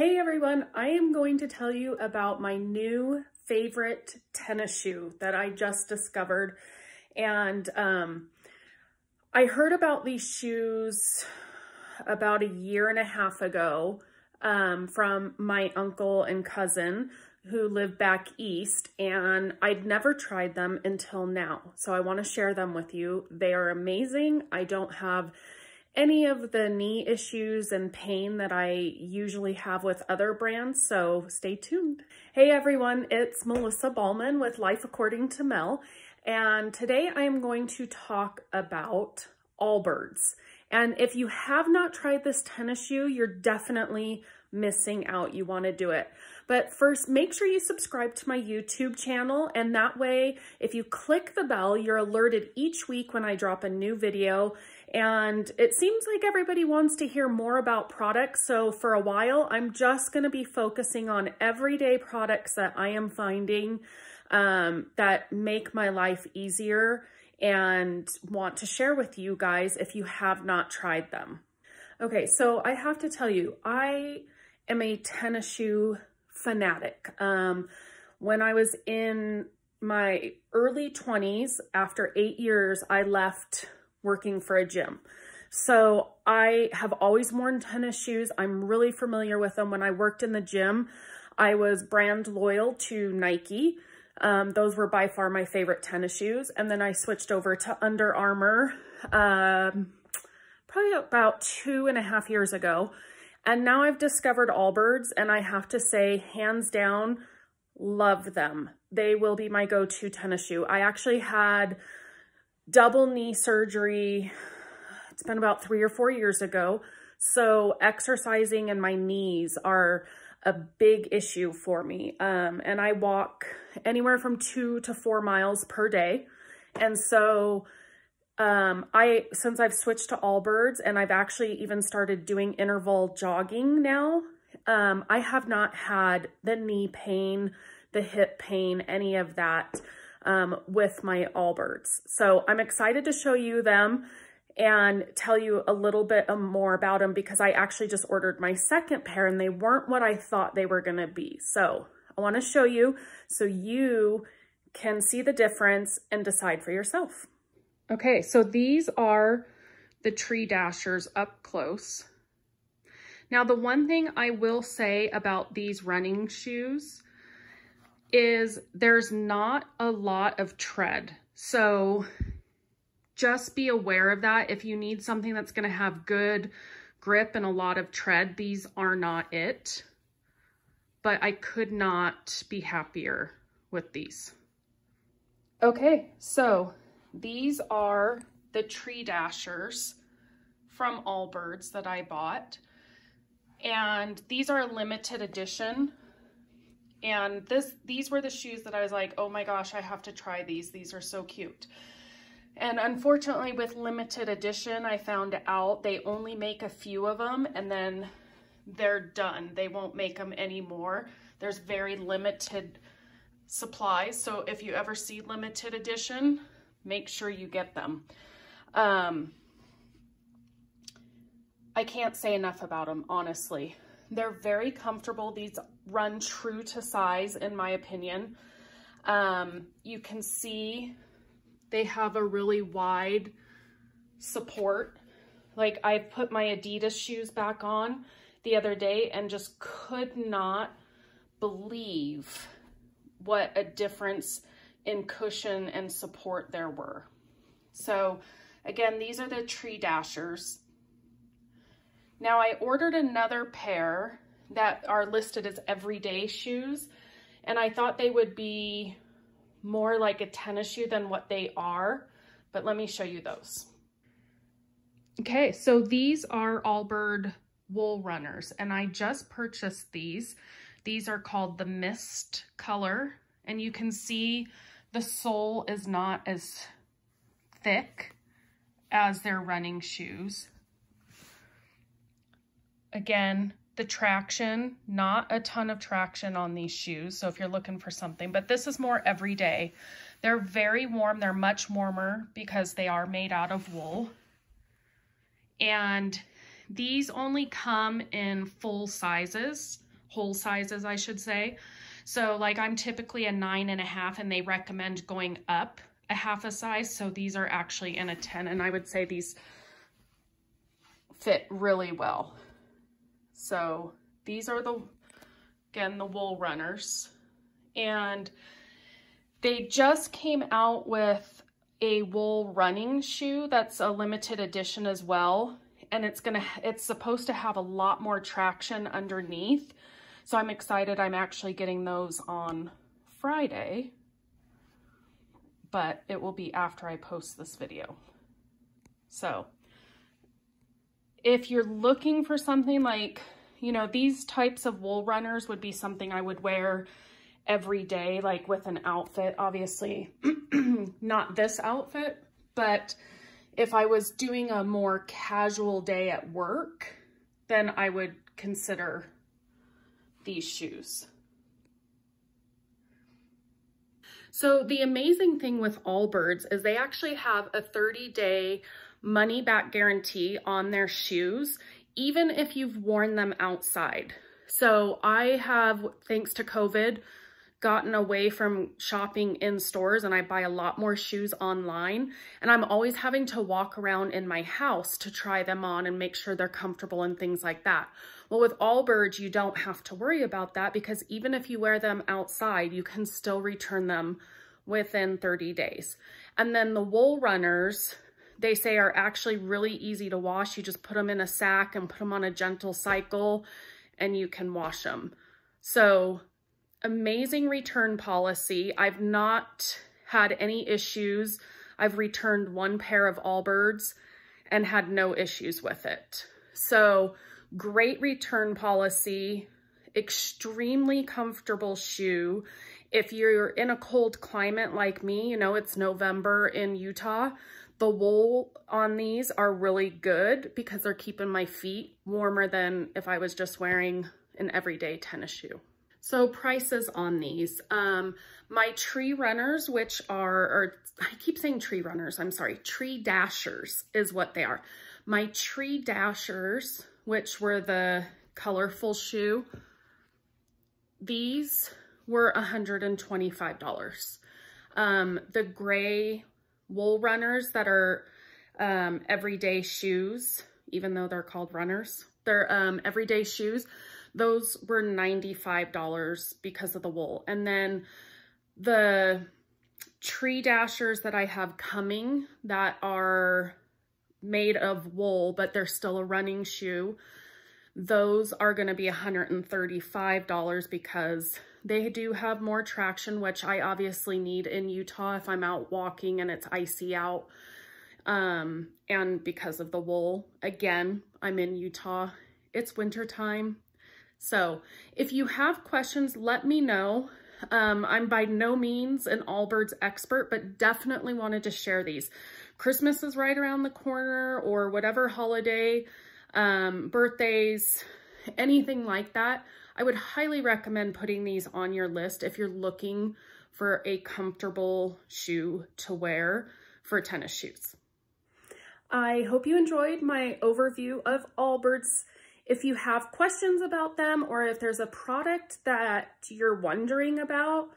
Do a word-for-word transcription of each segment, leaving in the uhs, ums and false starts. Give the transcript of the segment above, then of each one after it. Hey everyone, I am going to tell you about my new favorite tennis shoe that I just discovered. And um, I heard about these shoes about a year and a half ago um, from my uncle and cousin who live back east, and I'd never tried them until now. So I want to share them with you. They are amazing. I don't have any of the knee issues and pain that I usually have with other brands, so stay tuned. Hey everyone, it's Melissa Ballman with Life According to Mel, and today I am going to talk about Allbirds. And if you have not tried this tennis shoe, you're definitely missing out. You want to do it. But first, make sure you subscribe to my YouTube channel, and that way, if you click the bell, you're alerted each week when I drop a new video. And it seems like everybody wants to hear more about products, so for a while, I'm just going to be focusing on everyday products that I am finding um, that make my life easier and want to share with you guys if you have not tried them. Okay, so I have to tell you, I am a tennis shoe fanatic. Um, when I was in my early twenties, after eight years, I left working for a gym. So I have always worn tennis shoes. I'm really familiar with them. When I worked in the gym, I was brand loyal to Nike. Um, those were by far my favorite tennis shoes. And then I switched over to Under Armour um, probably about two and a half years ago. And now I've discovered Allbirds, and I have to say, hands down, love them. They will be my go-to tennis shoe. I actually had double knee surgery, it's been about three or four years ago. So exercising and my knees are a big issue for me. Um, and I walk anywhere from two to four miles per day. And so um, I, since I've switched to Allbirds, and I've actually even started doing interval jogging now, um, I have not had the knee pain, the hip pain, any of that Um, with my Allbirds. So I'm excited to show you them and tell you a little bit more about them, because I actually just ordered my second pair and they weren't what I thought they were going to be. So I want to show you so you can see the difference and decide for yourself. Okay, so these are the Tree Dashers up close. Now, the one thing I will say about these running shoes is there's not a lot of tread. So just be aware of that. If you need something that's gonna have good grip and a lot of tread, these are not it. But I could not be happier with these. Okay, so these are the Tree Dashers from Allbirds that I bought. And these are a limited edition. And this, these were the shoes that I was like, oh my gosh, I have to try these. These are so cute. And unfortunately, with limited edition, I found out they only make a few of them and then they're done. They won't make them anymore. There's very limited supplies. So if you ever see limited edition, make sure you get them. Um, I can't say enough about them, honestly. They're very comfortable. These run true to size, in my opinion. Um, you can see they have a really wide support. Like, I put my Adidas shoes back on the other day and just could not believe what a difference in cushion and support there were. So again, these are the Tree Dashers. Now, I ordered another pair that are listed as everyday shoes, and I thought they would be more like a tennis shoe than what they are, but let me show you those. Okay, so these are Allbirds Wool Runners, and I just purchased these. These are called the Mist Color, and you can see the sole is not as thick as their running shoes. Again, the traction, not a ton of traction on these shoes. So if you're looking for something, but this is more everyday. They're very warm. They're much warmer because they are made out of wool. And these only come in full sizes. hole sizes, I should say. So like I'm typically a nine and a half and they recommend going up a half a size. So these are actually in a ten and I would say these fit really well. So these are the, again, the Wool Runners, and they just came out with a wool running shoe that's a limited edition as well. And it's gonna, it's supposed to have a lot more traction underneath. So I'm excited. I'm actually getting those on Friday, but it will be after I post this video. So if you're looking for something like, you know, these types of Wool Runners would be something I would wear every day, like with an outfit, obviously not this outfit, but if I was doing a more casual day at work, then I would consider these shoes. So the amazing thing with Allbirds is they actually have a thirty day money back guarantee on their shoes, even if you've worn them outside. So I have, thanks to COVID, gotten away from shopping in stores and I buy a lot more shoes online, and I'm always having to walk around in my house to try them on and make sure they're comfortable and things like that. Well, with Allbirds, you don't have to worry about that because even if you wear them outside, you can still return them within thirty days. And then the Wool Runners, they say are actually really easy to wash. You just put them in a sack and put them on a gentle cycle and you can wash them. So amazing return policy. I've not had any issues. I've returned one pair of Allbirds and had no issues with it. So great return policy, extremely comfortable shoe. If you're in a cold climate like me, you know, it's November in Utah, the wool on these are really good because they're keeping my feet warmer than if I was just wearing an everyday tennis shoe. So prices on these, um, my Tree Runners, which are, or I keep saying Tree Runners, I'm sorry, Tree Dashers is what they are. My Tree Dashers, which were the colorful shoe, these were one hundred twenty-five dollars. Um, the gray Wool Runners that are um, everyday shoes, even though they're called runners, they're um, everyday shoes. Those were ninety-five dollars because of the wool. And then the Tree Dashers that I have coming that are made of wool, but they're still a running shoe, those are going to be one hundred thirty-five dollars because they do have more traction, which I obviously need in Utah if I'm out walking and it's icy out. Um, and because of the wool, again, I'm in Utah. It's winter time. So if you have questions, let me know. Um, I'm by no means an Allbirds expert, but definitely wanted to share these. Christmas is right around the corner, or whatever holiday, um, birthdays, anything like that. I would highly recommend putting these on your list if you're looking for a comfortable shoe to wear for tennis shoes. I hope you enjoyed my overview of Allbirds. If you have questions about them or if there's a product that you're wondering about,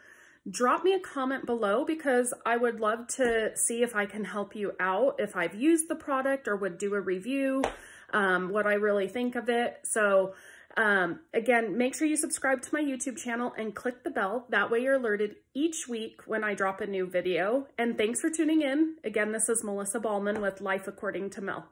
drop me a comment below because I would love to see if I can help you out, if I've used the product or would do a review, um, what I really think of it. So um, again, make sure you subscribe to my YouTube channel and click the bell. That way you're alerted each week when I drop a new video. And thanks for tuning in. Again, this is Melissa Ballman with Life According to Mel.